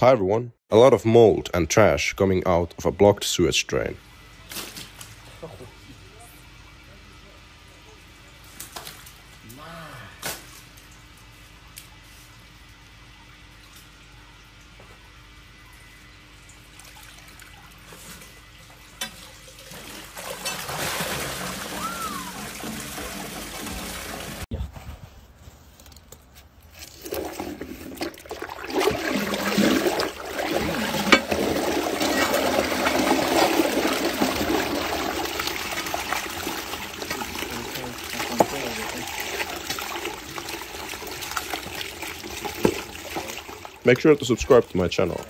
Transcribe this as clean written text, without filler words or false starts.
Hi everyone, a lot of mold and trash coming out of a blocked sewage drain. Make sure to subscribe to my channel.